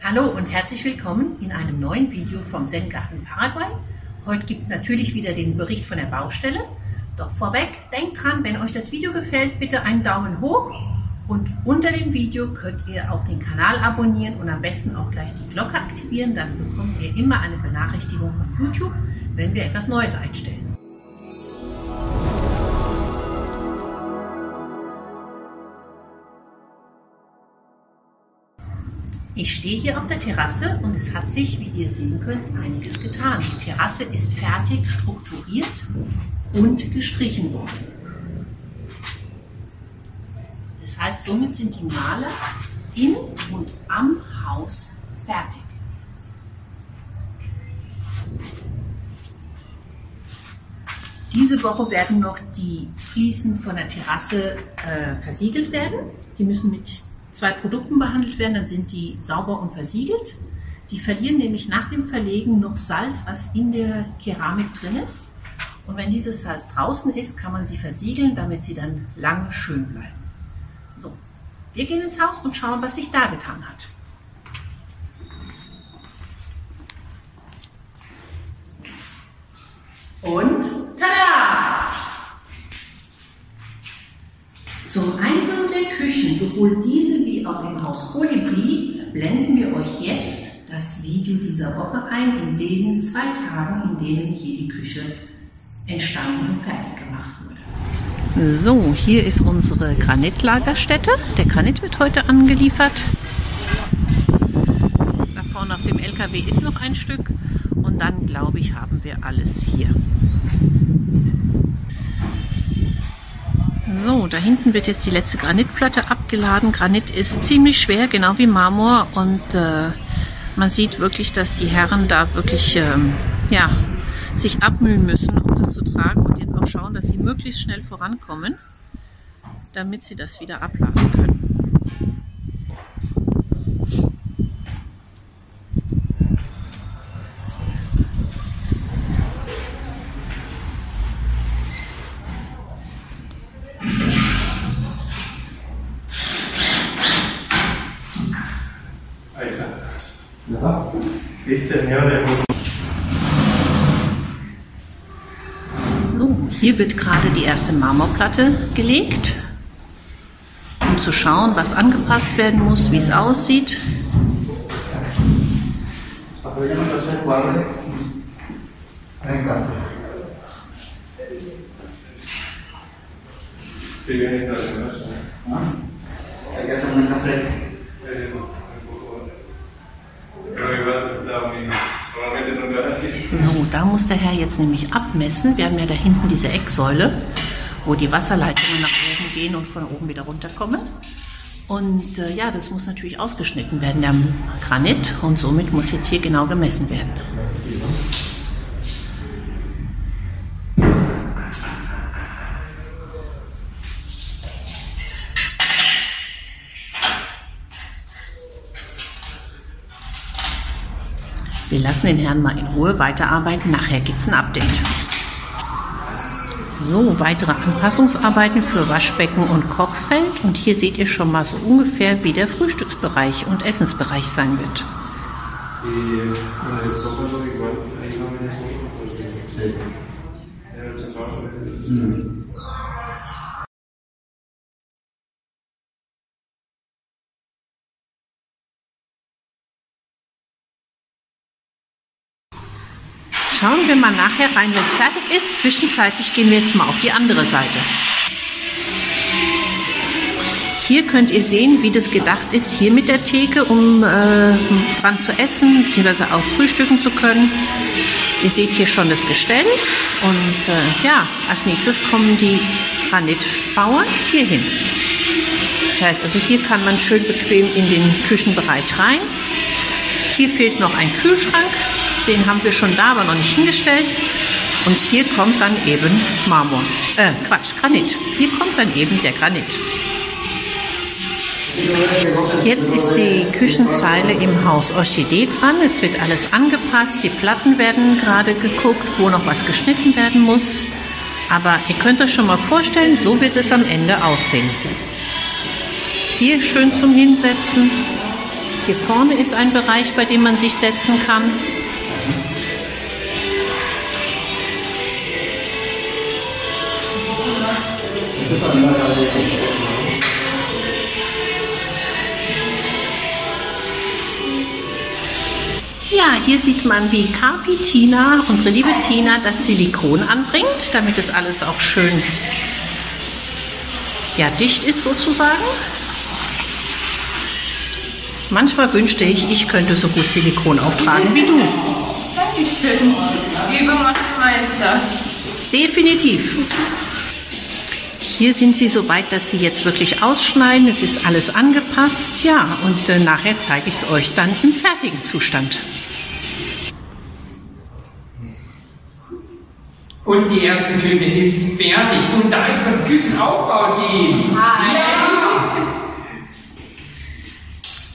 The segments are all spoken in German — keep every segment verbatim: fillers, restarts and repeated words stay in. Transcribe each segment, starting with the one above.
Hallo und herzlich willkommen in einem neuen Video vom ZenGarden Paraguay. Heute gibt es natürlich wieder den Bericht von der Baustelle. Doch vorweg, denkt dran, wenn euch das Video gefällt, bitte einen Daumen hoch. Und unter dem Video könnt ihr auch den Kanal abonnieren und am besten auch gleich die Glocke aktivieren. Dann bekommt ihr immer eine Benachrichtigung von YouTube, wenn wir etwas Neues einstellen. Ich stehe hier auf der Terrasse und es hat sich, wie ihr sehen könnt, einiges getan. Die Terrasse ist fertig strukturiert und gestrichen worden. Das heißt, somit sind die Maler in und am Haus fertig. Diese Woche werden noch die Fliesen von der Terrasse äh, versiegelt werden. Die müssen mit zwei Produkten behandelt werden, dann sind die sauber und versiegelt. Die verlieren nämlich nach dem Verlegen noch Salz, was in der Keramik drin ist. Und wenn dieses Salz draußen ist, kann man sie versiegeln, damit sie dann lange schön bleiben. So, wir gehen ins Haus und schauen, was sich da getan hat. Und tada! Zum Einbau der Küchen, sowohl diese wie auch im Haus Kolibri, blenden wir euch jetzt das Video dieser Woche ein, in den zwei Tagen, in denen hier die Küche entstanden und fertig gemacht wurde. So, hier ist unsere Granitlagerstätte. Der Granit wird heute angeliefert. Da vorne auf dem L K W ist noch ein Stück und dann, glaube ich, haben wir alles hier. So, da hinten wird jetzt die letzte Granitplatte abgeladen. Granit ist ziemlich schwer, genau wie Marmor. Und äh, man sieht wirklich, dass die Herren da wirklich ähm, ja, sich abmühen müssen, um das zu tragen. Und jetzt auch schauen, dass sie möglichst schnell vorankommen, damit sie das wieder abladen können. So, hier wird gerade die erste Marmorplatte gelegt, um zu schauen, was angepasst werden muss, wie es aussieht. So, da muss der Herr jetzt nämlich abmessen. Wir haben ja da hinten diese Ecksäule, wo die Wasserleitungen nach oben gehen und von oben wieder runterkommen. Und äh, ja, das muss natürlich ausgeschnitten werden, der Granit. Und somit muss jetzt hier genau gemessen werden. Wir lassen den Herrn mal in Ruhe weiterarbeiten, nachher gibt es ein Update. So, weitere Anpassungsarbeiten für Waschbecken und Kochfeld. Und hier seht ihr schon mal so ungefähr, wie der Frühstücksbereich und Essensbereich sein wird. Hm. Schauen wir mal nachher rein, wenn es fertig ist. Zwischenzeitlich gehen wir jetzt mal auf die andere Seite. Hier könnt ihr sehen, wie das gedacht ist, hier mit der Theke, um äh, dran zu essen, beziehungsweise auch frühstücken zu können. Ihr seht hier schon das Gestell. Und äh, ja, als nächstes kommen die Granitbauern hier hin. Das heißt, also hier kann man schön bequem in den Küchenbereich rein. Hier fehlt noch ein Kühlschrank. Den haben wir schon da, aber noch nicht hingestellt. Und hier kommt dann eben Marmor. Äh, Quatsch, Granit. Hier kommt dann eben der Granit. Jetzt ist die Küchenzeile im Haus Orchidee dran. Es wird alles angepasst. Die Platten werden gerade geguckt, wo noch was geschnitten werden muss. Aber ihr könnt euch schon mal vorstellen, so wird es am Ende aussehen. Hier schön zum Hinsetzen. Hier vorne ist ein Bereich, bei dem man sich setzen kann. Ja, hier sieht man, wie Carpintina, unsere liebe Tina, das Silikon anbringt, damit es alles auch schön ja, dicht ist sozusagen. Manchmal wünschte ich, ich könnte so gut Silikon auftragen wie du. Dankeschön. Übung macht Meister. Definitiv. Hier sind sie so weit, dass sie jetzt wirklich ausschneiden. Es ist alles angepasst. Ja, und äh, nachher zeige ich es euch dann im fertigen Zustand. Und die erste Küche ist fertig. Und da ist das Küchenaufbauteam. Ah, ja.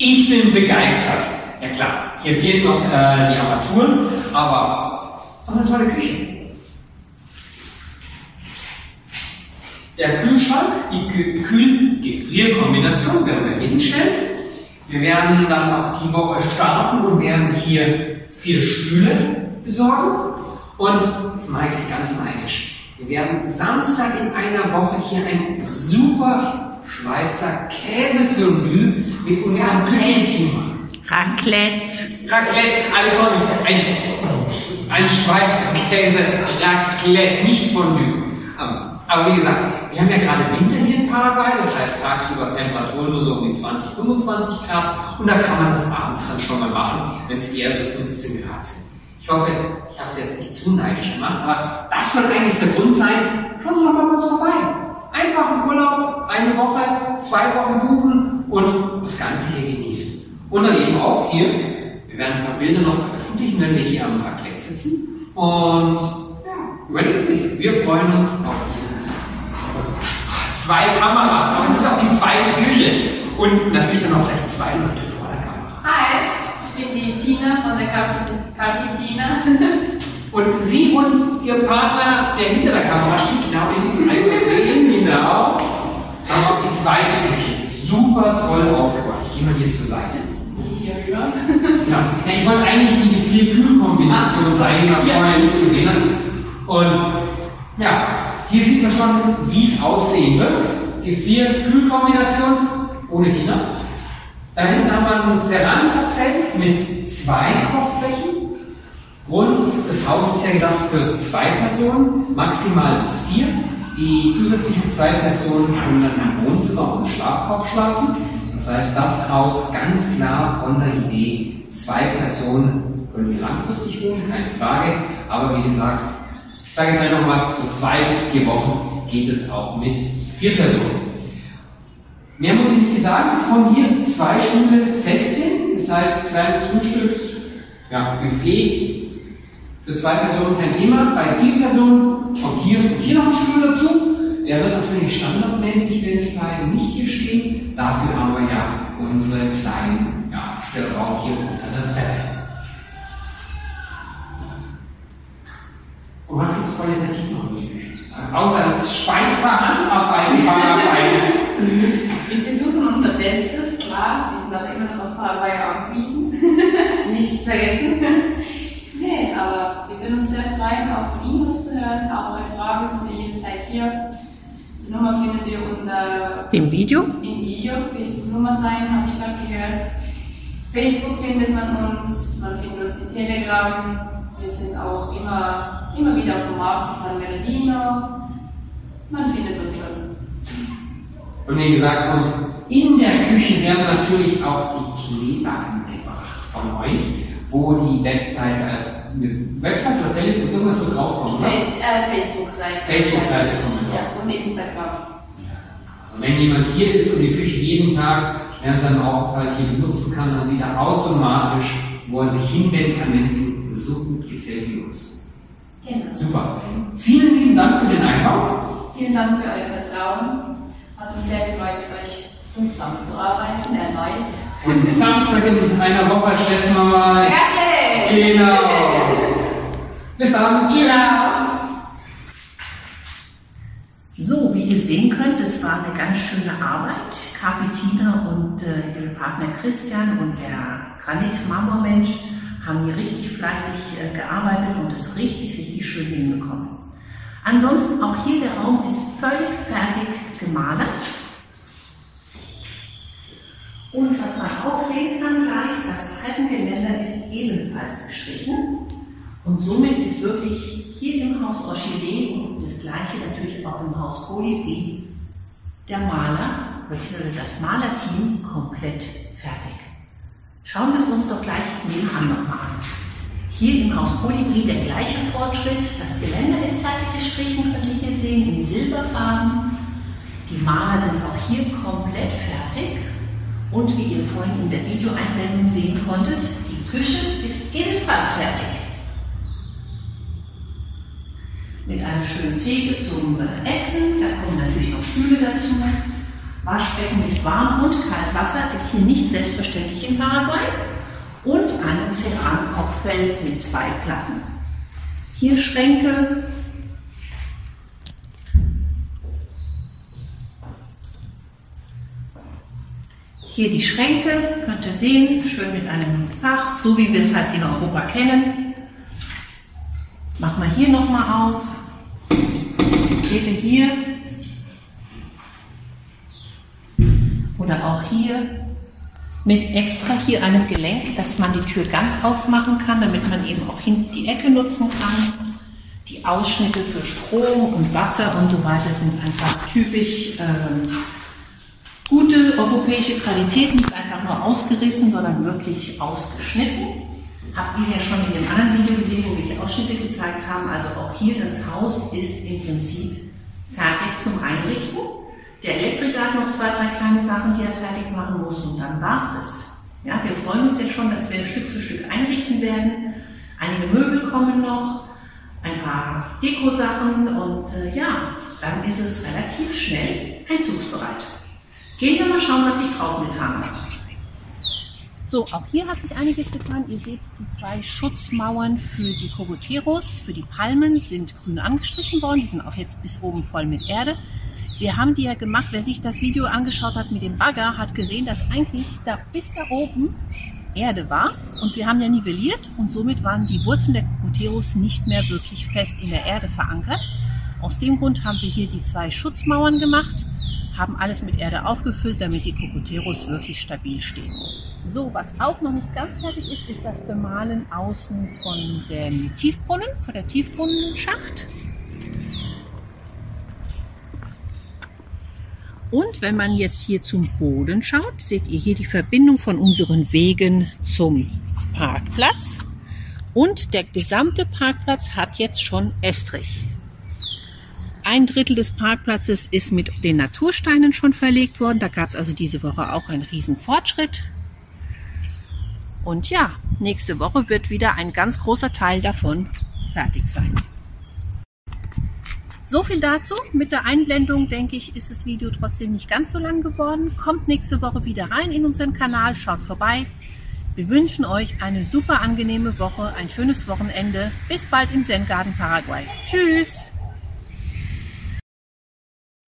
Ich bin begeistert. Ja klar, hier fehlen noch äh, die Armaturen, aber das ist doch eine tolle Küche. Der Kühlschrank, die Kühl-Gefrier-Kombination werden wir hinstellen. Wir werden dann auf die Woche starten und werden hier vier Stühle besorgen. Und jetzt mache ich es ganz neidisch. Wir werden Samstag in einer Woche hier ein super Schweizer Käsefondue mit unserem Küchenteam. Raclette. Raclette, alle Freunde. Ein, ein Schweizer Käse-Raclette, nicht Fondue. Aber wie gesagt, wir haben ja gerade Winter hier in Paraguay, das heißt tagsüber Temperaturen nur so um die zwanzig, fünfundzwanzig Grad. Und da kann man das abends dann schon mal machen, wenn es eher so fünfzehn Grad sind. Ich hoffe, ich habe es jetzt nicht zu neidisch gemacht, aber das soll eigentlich der Grund sein. Schauen Sie doch mal kurz vorbei. Einfach im Urlaub, eine Woche, zwei Wochen buchen und das Ganze hier genießen. Und dann eben auch hier, wir werden ein paar Bilder noch veröffentlichen, wenn wir hier am Raclette sitzen. Und ja, überlegt sich, wir freuen uns auf die zwei Kameras, aber es ist auch die zweite Küche. Und natürlich dann auch gleich zwei Leute vor der Kamera. Hi, ich bin die Tina von der Carpintina. Und sie und ihr Partner, der hinter der Kamera steht, genau in den genau, haben auch die zweite Küche super toll aufgebaut. Ich gehe mal hier zur Seite. Hier rüber. Ja, ich wollte eigentlich die Gefrier-Kühl-Kombination zeigen, die wir vorher nicht gesehen haben. Und ja, hier sieht man schon, wie es aussehen wird. Gefrier-Kühl-Kombination ohne Tina. Da hinten haben wir ein Serran-Kochfeld mit zwei Kochflächen. Grund, das Haus ist ja gedacht für zwei Personen, maximal bis vier. Die zusätzlichen zwei Personen können dann im Wohnzimmer auf dem Schlafkorb schlafen. Das heißt, das Haus ganz klar von der Idee, zwei Personen können wir langfristig wohnen, keine Frage. Aber wie gesagt, ich sage jetzt einfach mal, so zwei bis vier Wochen geht es auch mit vier Personen. Mehr muss ich nicht sagen, es kommen hier zwei Stunden fest hin. Das heißt, kleines Frühstück, ja, Buffet. Für zwei Personen kein Thema, bei vier Personen kommt hier, hier noch ein Stuhl dazu. Der wird natürlich standardmäßig, wenn die beiden nicht hier stehen. Dafür haben wir ja unsere kleinen ja, Stellraum hier unter der Treppe. Und was gibt es qualitativ noch in die Küche zu sagen? Außer dass es Schweizer Handarbeit in Paraguay ist. Wir versuchen unser Bestes, klar. Wir sind aber immer noch auf Paraguay angewiesen. Nicht vergessen. Nee, aber wir würden uns sehr freuen, auch von Ihnen was zu hören. Auch eure Fragen sind wir jederzeit hier. Die Nummer findet ihr unter dem Video. Im Video wird die Nummer sein, habe ich gerade gehört. Facebook findet man uns, man findet uns in Telegram. Wir sind auch immer, immer wieder auf dem Markt in San Bernardino. Man findet uns schon. Und wie gesagt, und in der Küche werden natürlich auch die Kleber angebracht von euch, wo die Website als Website oder Telefon irgendwas mit draufkommt. Äh, Facebook-Seite. Facebook-Seite kommt mit drauf. Ja, und Instagram. Ja. Also wenn jemand hier ist und die Küche jeden Tag während seinem Aufenthalt hier benutzen kann, dann sieht er automatisch, wo er sich hinwenden kann, wenn es ihm so gut gefällt wie uns. Genau. Super. Vielen lieben Dank für den Einbau. Vielen Dank für euer Vertrauen. Hat uns sehr gefreut, mit euch zusammenzuarbeiten, erneut. Und Samstag in einer Woche schätzen wir mal. Herrlich! Genau! Bis dann! Tschüss! Ciao. So, wie wie ihr sehen könnt, das war eine ganz schöne Arbeit. Carpintina und äh, ihr Partner Christian und der Granit-Marmormensch haben hier richtig fleißig äh, gearbeitet und es richtig, richtig schön hinbekommen. Ansonsten auch hier der Raum ist völlig fertig gemalert. Und was man auch sehen kann gleich, das Treppengeländer ist ebenfalls gestrichen. Und somit ist wirklich hier im Haus Orchidee und das gleiche natürlich auch im Haus Kolibri der Maler bzw. das Malerteam komplett fertig. Schauen wir es uns doch gleich nebenan nochmal an. Hier im Haus Kolibri der gleiche Fortschritt. Das Geländer ist fertig gestrichen, könnt ihr hier sehen, in Silberfarben. Die Maler sind auch hier komplett fertig. Und wie ihr vorhin in der Videoeinblendung sehen konntet, die Küche ist ebenfalls fertig. Mit einer schönen Theke zum Essen, da kommen natürlich noch Stühle dazu. Waschbecken mit Warm- und Kaltwasser ist hier nicht selbstverständlich in Paraguay. Und ein Ceran-Kochfeld mit zwei Platten. Hier Schränke. Hier die Schränke, könnt ihr sehen, schön mit einem Fach, so wie wir es halt in Europa kennen. Machen wir hier nochmal auf. Seht ihr hier? Oder auch hier. Mit extra hier einem Gelenk, dass man die Tür ganz aufmachen kann, damit man eben auch hinten die Ecke nutzen kann. Die Ausschnitte für Strom und Wasser und so weiter sind einfach typisch ähm, gute europäische Qualität. Nicht einfach nur ausgerissen, sondern wirklich ausgeschnitten. Habt ihr ja schon in dem anderen Video gesehen, wo wir die Ausschnitte gezeigt haben. Also auch hier das Haus ist im Prinzip fertig zum Einrichten. Der Elektriker hat noch zwei, drei kleine Sachen, die er fertig machen muss und dann war's das. Ja, wir freuen uns jetzt schon, dass wir Stück für Stück einrichten werden. Einige Möbel kommen noch, ein paar Dekosachen und äh, ja, dann ist es relativ schnell einzugsbereit. Gehen wir mal schauen, was sich draußen getan hat. So, auch hier hat sich einiges getan. Ihr seht, die zwei Schutzmauern für die Cocoteros, für die Palmen, sind grün angestrichen worden. Die sind auch jetzt bis oben voll mit Erde. Wir haben die ja gemacht. Wer sich das Video angeschaut hat mit dem Bagger, hat gesehen, dass eigentlich da bis da oben Erde war. Und wir haben ja nivelliert und somit waren die Wurzeln der Cocoteros nicht mehr wirklich fest in der Erde verankert. Aus dem Grund haben wir hier die zwei Schutzmauern gemacht, haben alles mit Erde aufgefüllt, damit die Cocoteros wirklich stabil stehen. So, was auch noch nicht ganz fertig ist, ist das Bemalen außen von dem Tiefbrunnen, von der Tiefbrunnenschacht. Und wenn man jetzt hier zum Boden schaut, seht ihr hier die Verbindung von unseren Wegen zum Parkplatz. Und der gesamte Parkplatz hat jetzt schon Estrich. Ein Drittel des Parkplatzes ist mit den Natursteinen schon verlegt worden. Da gab es also diese Woche auch einen riesen Fortschritt. Und ja, nächste Woche wird wieder ein ganz großer Teil davon fertig sein. So viel dazu. Mit der Einblendung, denke ich, ist das Video trotzdem nicht ganz so lang geworden. Kommt nächste Woche wieder rein in unseren Kanal, schaut vorbei. Wir wünschen euch eine super angenehme Woche, ein schönes Wochenende. Bis bald im ZenGarden Paraguay. Tschüss!